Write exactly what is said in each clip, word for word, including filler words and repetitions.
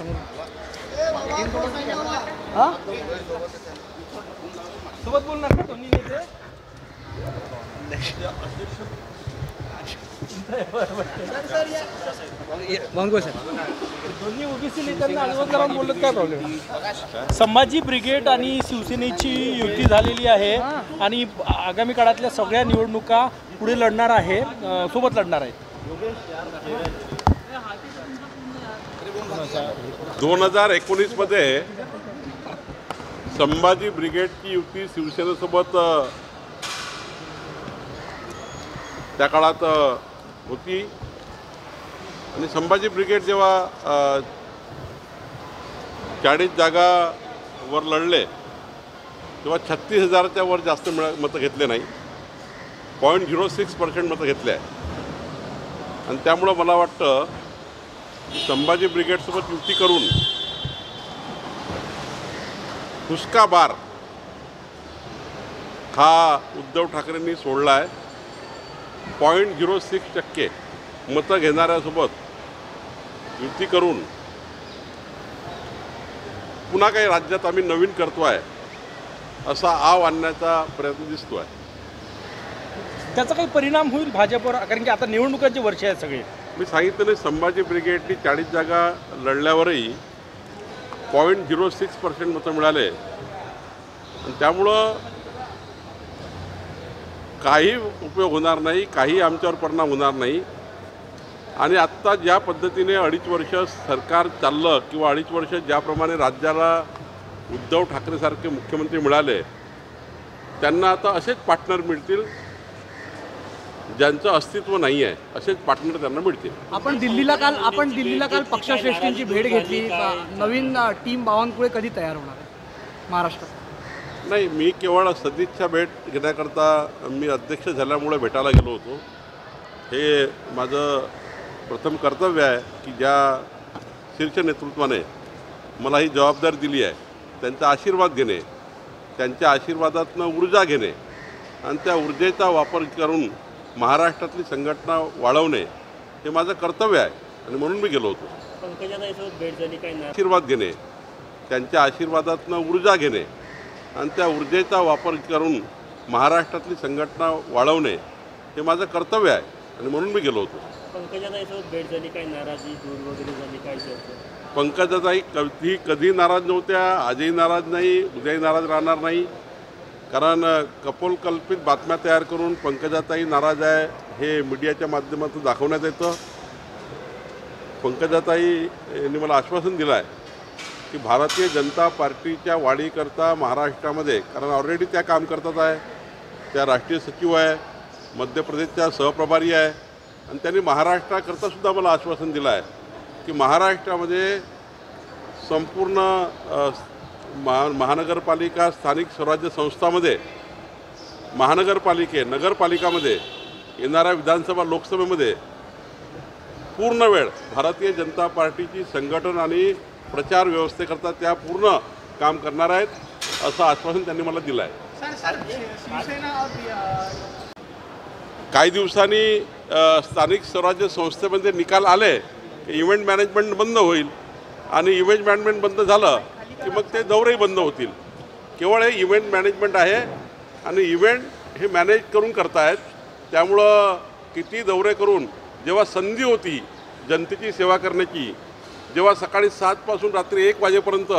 सोबत बोलणार का दोन्ही नेते संभाजी ब्रिगेड आणि शिवसेनेची युती झालेली आहे आणि आगामी काळातल्या सगळ्या निवडणुका पुढे लढणार आहे, सोबत लढणार आहेत। दोन हजार एकोनीस मधे संभाजी ब्रिगेड की युती शिवसेनेसोबत त्या काळात होती आणि संभाजी ब्रिगेड जेव्हा चाळीस जागावर लढले तेव्हा छत्तीस हजाराच्या वर जास्त मतं घेतले नाही, पॉईंट झिरो सिक्स पर्सेंट मतं घेतले आहे आणि त्यामुळं मला वाटतं संभाजी ब्रिगेडसोबत युती करून हुस्का बार हा उद्धव ठाकरेंनी सोडला आहे। पॉईंट झिरो सिक्स टक्के मतं घेणाऱ्यासोबत युती करून पुन्हा काही राज्यात आम्ही नवीन करतो आहे असा आव आणण्याचा प्रयत्न दिसतो आहे। त्याचा काही परिणाम होईल भाजपवर, कारण की आता निवडणुकांचे वर्ष आहेत सगळे। मी सांगितलं संभाजी ब्रिगेडनी चाळीस जागा लढल्यावरही पॉईंट झिरो सिक्स पर्सेंट मतं मिळाले आणि त्यामुळं काही उपयोग होणार नाही, काही आमच्यावर परिणाम होणार नाही। आणि आत्ता ज्या पद्धतीने अडीच वर्ष सरकार चाललं किंवा अडीच वर्ष ज्याप्रमाणे राज्याला उद्धव ठाकरेसारखे मुख्यमंत्री मिळाले त्यांना आता असेच पार्टनर मिळतील ज्यांचं अस्तित्व नाही आहे, असेच पार्टनर त्यांना मिळतील। आपण दिल्लीला काल आपण दिल्लीला काल पक्षश्रेष्ठींची भेट घेतली, नवीन टीम बावनकुळे कधी तयार होणार आहे महाराष्ट्रात? नाही, मी केवळ सदिच्छा भेट घेण्याकरता मी अध्यक्ष झाल्यामुळे भेटायला गेलो होतो। हे माझं प्रथम कर्तव्य आहे की ज्या शीर्ष नेतृत्वाने मला ही जबाबदारी दिली आहे त्यांचा आशीर्वाद घेणे, त्यांच्या आशीर्वादातनं ऊर्जा घेणे आणि त्या ऊर्जेचा वापर करून महाराष्ट्रातली संघटना वाढवणे हे माझं कर्तव्य आहे आणि म्हणून मी गेलो होतो। पंकजासोबत भेट झाली, काय आशीर्वाद घेणे, त्यांच्या आशीर्वादातनं ऊर्जा घेणे आणि त्या ऊर्जेचा वापर करून महाराष्ट्रातली संघटना वाढवणे हे माझं कर्तव्य आहे आणि म्हणून मी गेलो होतो। पंकजासोबत भेट झाली, काय नाराजी दूर वगैरे झाली, काय चर्चा? पंकजाताई कधी कधी नाराज नव्हत्या, आजही नाराज नाही, उद्याही नाराज राहणार नाही, कारण कपोलकल्पित बातम्या तयार करून पंकजाताई नाराज आहे हे मीडियाच्या माध्यमातून दाखवण्यात येतं। पंकजाताईने मला आश्वासन दिलं आहे की भारतीय जनता पार्टीच्या वाढीकरता महाराष्ट्रामध्ये, कारण ऑलरेडी त्या काम करतात आहे, त्या राष्ट्रीय सचिव आहे, मध्य प्रदेशच्या सहप्रभारी आहे आणि त्यांनी महाराष्ट्राकरतासुद्धा मला आश्वासन दिलं आहे की महाराष्ट्रामध्ये संपूर्ण महा महानगरपालिका स्थानिक स्वराज्य संस्थामध्ये, महानगरपालिके नगरपालिकामध्ये, येणाऱ्या विधानसभा लोकसभेमध्ये पूर्ण वेळ भारतीय जनता पार्टीची संघटन आणि प्रचार व्यवस्थेकरता त्या पूर्ण काम करणार आहेत असं आश्वासन त्यांनी मला दिलं आहे। काही दिवसांनी स्थानिक स्वराज्य संस्थेमध्ये निकाल आले की इव्हेंट मॅनेजमेंट बंद होईल आणि इव्हेंट मॅनेजमेंट बंद झालं कि मग ते दौरे बंद होतील। केवळ हे इव्हेंट मॅनेजमेंट आहे आणि इव्हेंट हे मॅनेज करून करतायत, त्यामुळं किती दौरे करून जेव्हा संधी होती जनतेची सेवा करण्याची, जेव्हा सकाळी सातपासून रात्री एक वाजेपर्यंत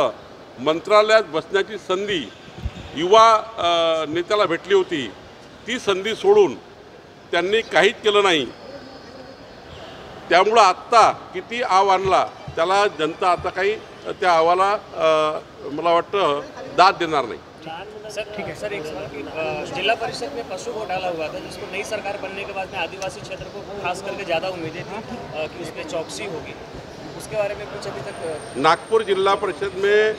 मंत्रालयात बसण्याची संधी युवा नेत्याला भेटली होती, ती संधी सोडून त्यांनी काहीच केलं नाही। त्यामुळं आत्ता किती आव आणला त्याला जनता आता काही त्या आवाला मला वाटतं दाद देणार नाही। सर ठीक है सर, एक सवाल कि जिला परिषद में पशु घोटाला हुआ था जिसको नई सरकार बनने के बाद में आदिवासी क्षेत्र को खास करके ज़्यादा उम्मीदें थी कि उसमें चौकसी होगी, उसके बारे में कुछ अभी तक? नागपुर जिला परिषद में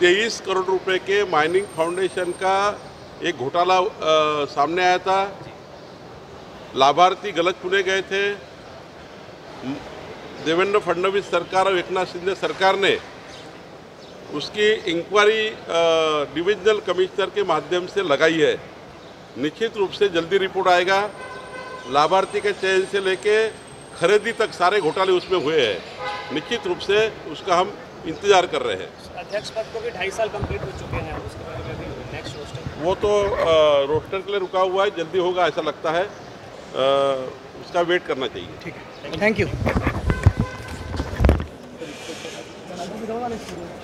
तेईस करोड़ रुपए के माइनिंग फाउंडेशन का एक घोटाला सामने आया था। लाभार्थी गलत चुने गए थे। देवेंद्र फडणवीस सरकार और एकनाथ शिंदे सरकार ने उसकी इंक्वायरी डिविजनल कमिश्नर के माध्यम से लगाई है। निश्चित रूप से जल्दी रिपोर्ट आएगा। लाभार्थी के चयन से लेके खरीदी तक सारे घोटाले उसमें हुए हैं। निश्चित रूप से उसका हम इंतजार कर रहे हैं। अध्यक्ष पद को भी ढाई साल कंप्लीट हो चुके हैं, उसके बारे में भी नेक्स्ट रोस्टर वो तो रोस्टर के लिए रुका हुआ है, जल्दी होगा ऐसा लगता है, आ, उसका वेट करना चाहिए। ठीक है, थैंक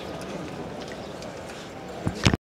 यू।